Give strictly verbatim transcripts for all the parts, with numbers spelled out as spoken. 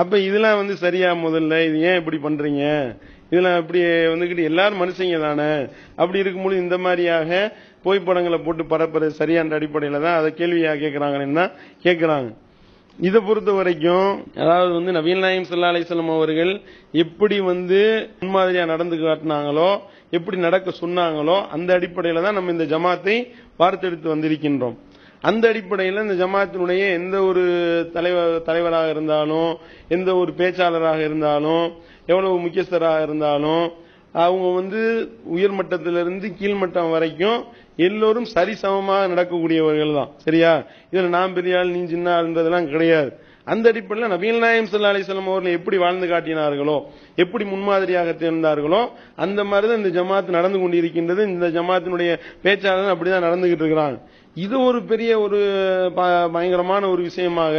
அப்ப இதெல்லாம் வந்து சரியா? முதல்ல இது ஏன் இப்படி பண்றீங்க? இதெல்லாம் அப்படி வந்துகிட்டு எல்லாரும் மனுஷங்க தானே. அப்படி இருக்கும்போது இந்த மாதிரியாக புகைப்படங்களை போட்டு பரப்புறது சரியான அடிப்படையில தான் அதை கேள்வியா கேட்கறாங்கன்னு தான் கேட்கறாங்க. இதை பொறுத்த வரைக்கும் அதாவது வந்து நபிகள் நாயகம் ஸல்லல்லாஹு அலைஹி வஸல்லம் அவர்கள் எப்படி வந்து முன்மாதிரியா நடந்து காட்டினாங்களோ, எப்படி நடக்க சொன்னாங்களோ, அந்த அடிப்படையில தான் நம்ம இந்த ஜமாத்தை வார்த்தெடுத்து வந்திருக்கின்றோம். அந்த அடிப்படையில் இந்த ஜமாத்தினுடைய எந்த ஒரு தலைவர் தலைவராக இருந்தாலும், எந்த ஒரு பேச்சாளராக இருந்தாலும், எவ்வளவு முக்கியஸ்தராக இருந்தாலும், அவங்க வந்து உயர்மட்டத்திலிருந்து கீழ்மட்டம் வரைக்கும் எல்லோரும் சரிசமமாக நடக்கக்கூடியவர்கள் தான் சரியா? இதுல நான் பெரியாள் நீ சின்ன ஆள்ன்றதெல்லாம் கிடையாது. அந்த அடிப்படையில் நபிகள் நாயகம் ஸல்லல்லாஹு அலைஹி வஸல்லம் அவர்கள் எப்படி வாழ்ந்து காட்டினார்களோ, எப்படி முன்மாதிரியாக திகழ்ந்தார்களோ, அந்த மாதிரிதான் இந்த ஜமாத் நடந்து கொண்டிருக்கின்றது. இந்த ஜமாத்தினுடைய பேச்சாளர் அப்படிதான் நடந்துகிட்டு இருக்கிறாங்க. இது ஒரு பெரிய ஒரு பயங்கரமான ஒரு விஷயமாக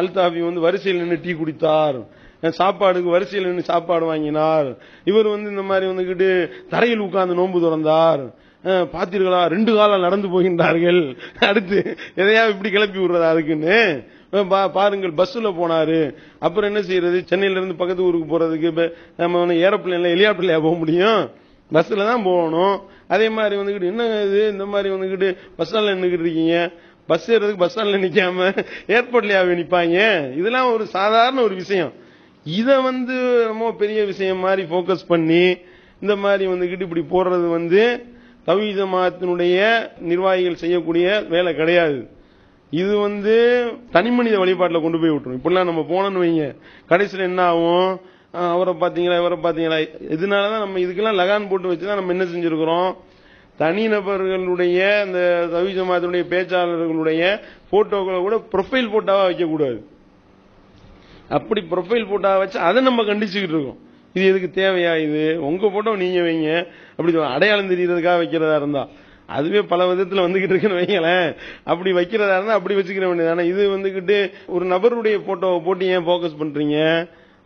அல்தாபி வந்து வரிசையில் நின்று டீ குடித்தார், சாப்பாடுக்கு வரிசையில் நின்று சாப்பாடு வாங்கினார், இவர் வந்து இந்த மாதிரி வந்துகிட்டு தரையில் உட்கார்ந்து நோன்பு திறந்தார், பாத்தீர்களா ரெண்டு காலம் நடந்து போகின்றார்கள், அடுத்து எதையாவது இப்படி கிளப்பி விடுறதா இருக்குன்னு பாருங்கள், பஸ்ல போனாரு. அப்புறம் என்ன செய்யறது? சென்னையில இருந்து பக்கத்து ஊருக்கு போறதுக்கு நம்ம ஏரோப்ளேன்ல ஹெலிகாப்டர்லயா போக முடியும்? பஸ்ல தான் போகணும். அதே மாதிரி வந்துகிட்டு என்ன இது இந்த மாதிரி வந்துகிட்டு பஸ் ஸ்டாண்ட்ல நின்றுகிட்டு இருக்கீங்க, பஸ் ஏறதுக்கு பஸ் ஸ்டாண்ட்ல நிக்காம ஏர்போர்ட்லயாவே நிப்பாங்க. இதெல்லாம் ஒரு சாதாரண ஒரு விஷயம். இதை வந்து ரொம்ப பெரிய விஷயம் மாதிரி போக்கஸ் பண்ணி இந்த மாதிரி வந்துகிட்டு இப்படி போடுறது வந்து தவ்ஹீத் ஜமாத்தினுடைய நிர்வாகிகள் செய்யக்கூடிய வேலை கிடையாது. இது வந்து தனிமனித வழிபாட்டில் கொண்டு போய் விட்டுரும். இப்படிலாம் நம்ம போனோன்னு வைங்க, கடைசியில் என்ன ஆகும்? அவரை பார்த்தீங்களா இவரை பார்த்தீங்களா? இதனாலதான் நம்ம இதுக்கெல்லாம் லகான் போட்டு வச்சுதான் நம்ம என்ன செஞ்சிருக்கிறோம், தனிநபர்களுடைய அந்த தவ்ஹீத் ஜமாத்தினுடைய பேச்சாளர்களுடைய போட்டோக்களை கூட ப்ரொஃபைல் போட்டோவா வைக்கக்கூடாது. அப்படி ப்ரொஃபைல் போட்டோவா வச்சு அதை நம்ம கண்டிச்சுக்கிட்டு இருக்கோம். இது எதுக்கு தேவையா? இது உங்க போட்டோ நீங்க வைங்க, அப்படி அடையாளம் தெரியறதுக்காக வைக்கிறதா இருந்தா அதுவே பல விதத்துல வந்துகிட்டு இருக்குன்னு வைங்களேன். அப்படி வைக்கிறதா இருந்தா அப்படி வச்சுக்கிற வேண்டியதானே. இது வந்துகிட்டு ஒரு நபருடைய போட்டோவை போட்டு ஏன் போக்கஸ் பண்றீங்க?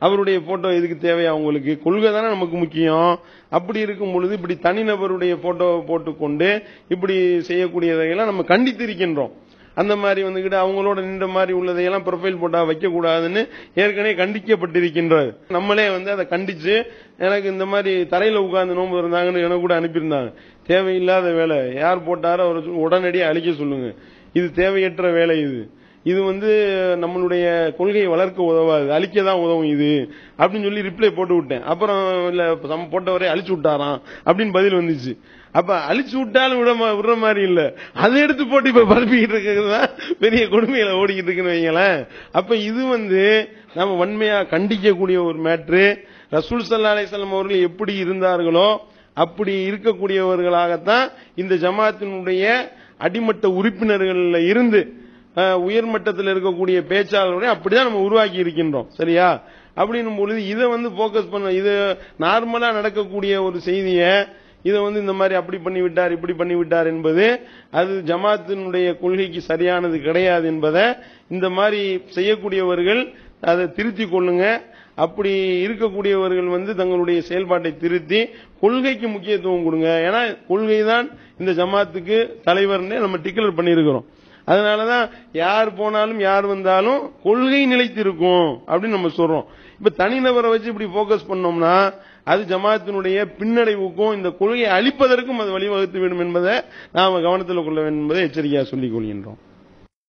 அவருடைய போட்டோ எதுக்கு தேவையா உங்களுக்கு? கொள்கை தானே நமக்கு முக்கியம். அப்படி இருக்கும் பொழுது இப்படி தனிநபருடைய போட்டோவை போட்டுக்கொண்டு இப்படி செய்யக்கூடியதையெல்லாம் நம்ம கண்டித்திருக்கின்றோம். அந்த மாதிரி வந்துகிட்டு அவங்களோட நின்ற மாதிரி உள்ளதையெல்லாம் ப்ரொஃபைல் போட்டா வைக்கக்கூடாதுன்னு ஏற்கனவே கண்டிக்கப்பட்டிருக்கின்றது. நம்மளே வந்து அதை கண்டிச்சு எனக்கு இந்த மாதிரி தரையில உட்கார்ந்து நோம்பு இருந்தாங்கன்னு எனக்கு கூட அனுப்பியிருந்தாங்க. தேவையில்லாத வேலை, யார் போட்டாரோ அவர் உடனடியாக அழிக்க சொல்லுங்க. இது தேவையற்ற வேலை. இது இது வந்து நம்மளுடைய கொள்கையை வளர்க்க உதவாது, அழிக்க தான் உதவும் இது அப்படின்னு சொல்லி ரிப்ளை போட்டு விட்டேன். அப்புறம் இல்லை போட்டவரே அழிச்சு விட்டாராம் அப்படின்னு பதில் வந்துச்சு. அப்ப அழிச்சு விட்டாலும் விட விடுற மாதிரி இல்ல, அதை எடுத்து போட்டு இப்ப பரப்பிக்கிட்டு இருக்கிறதுதான் பெரிய கொடுமையில ஓடிக்கிட்டு இருக்குன்னு வைங்களேன். அப்ப இது வந்து நம்ம வன்மையா கண்டிக்கக்கூடிய ஒரு மேட்ரு. ரசூல் ஸல்லல்லாஹு அலைஹி வஸல்லம் அவர்கள் எப்படி இருந்தார்களோ அப்படி இருக்கக்கூடியவர்களாகத்தான் இந்த ஜமாத்தினுடைய அடிமட்ட உறுப்பினர்கள்ல இருந்து உயர்மட்டத்தில் இருக்கக்கூடிய பேச்சாளர்களே அப்படிதான் நம்ம உருவாக்கி இருக்கின்றோம் சரியா? அப்படின்னும் பொழுது இதை வந்து போக்கஸ் பண்ண, இது நார்மலா நடக்கக்கூடிய ஒரு செய்திய இதை வந்து இந்த மாதிரி அப்படி பண்ணிவிட்டார் இப்படி பண்ணிவிட்டார் என்பது அது ஜமாத்தினுடைய கொள்கைக்கு சரியானது கிடையாது என்பதை இந்த மாதிரி செய்யக்கூடியவர்கள் அதை திருத்தி கொள்ளுங்க. அப்படி இருக்கக்கூடியவர்கள் வந்து தங்களுடைய செயல்பாட்டை திருத்தி கொள்கைக்கு முக்கியத்துவம் கொடுங்க. ஏன்னா கொள்கை தான் இந்த ஜமாத்துக்கு தலைவர்னே நம்ம டிக்ளேர் பண்ணியிருக்கிறோம். அதனாலதான் யார் போனாலும் யார் வந்தாலும் கொள்கை நிலைத்திருக்கும் அப்படின்னு நம்ம சொல்றோம். இப்ப தனிநபரை வச்சு இப்படி போக்கஸ் பண்ணோம்னா அது ஜமாத்தினுடைய பின்னடைவுக்கும் இந்த கொள்கையை அழிப்பதற்கும் அது வழிவகுத்து விடும் என்பதை நாம கவனத்தில் கொள்ள வேண்டும் என்பதை எச்சரிக்கையாக சொல்லிக் கொள்கின்றோம்.